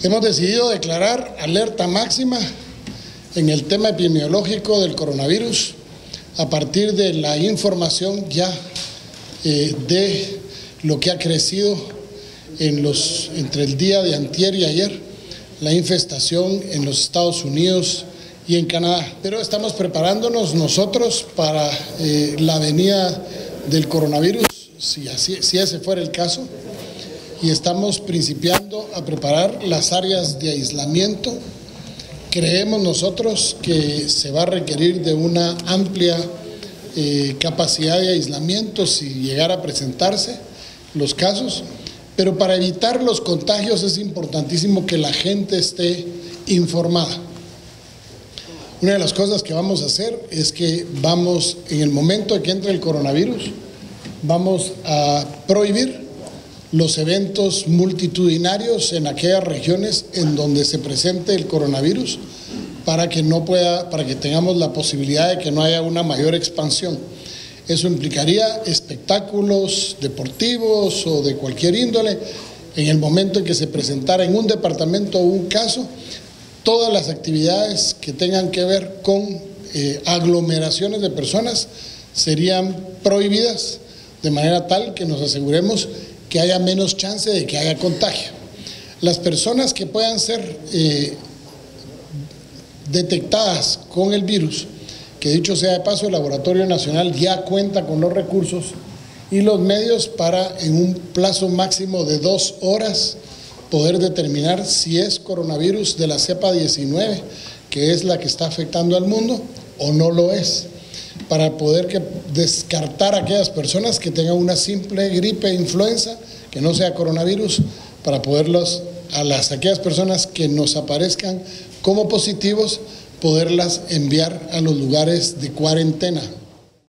Hemos decidido declarar alerta máxima en el tema epidemiológico del coronavirus a partir de la información ya de lo que ha crecido entre el día de antier y ayer, la infestación en los Estados Unidos y en Canadá. Pero estamos preparándonos nosotros para la venida del coronavirus, si ese fuera el caso, y estamos principiando a preparar las áreas de aislamiento. Creemos nosotros que se va a requerir de una amplia capacidad de aislamiento si llegara a presentarse los casos, pero para evitar los contagios es importantísimo que la gente esté informada. Una de las cosas que vamos a hacer es que en el momento en que entre el coronavirus, vamos a prohibir los eventos multitudinarios en aquellas regiones en donde se presente el coronavirus para que tengamos la posibilidad de que no haya una mayor expansión. Eso implicaría espectáculos deportivos o de cualquier índole. En el momento en que se presentara en un departamento o un caso, todas las actividades que tengan que ver con aglomeraciones de personas serían prohibidas, de manera tal que nos aseguremos que haya menos chance de que haya contagio. Las personas que puedan ser detectadas con el virus, que dicho sea de paso, el Laboratorio Nacional ya cuenta con los recursos y los medios para, en un plazo máximo de 2 horas, poder determinar si es coronavirus de la cepa 19, que es la que está afectando al mundo, o no lo es, para poder descartar a aquellas personas que tengan una simple gripe, influenza, que no sea coronavirus, para poderlos, aquellas personas que nos aparezcan como positivos, poderlas enviar a los lugares de cuarentena.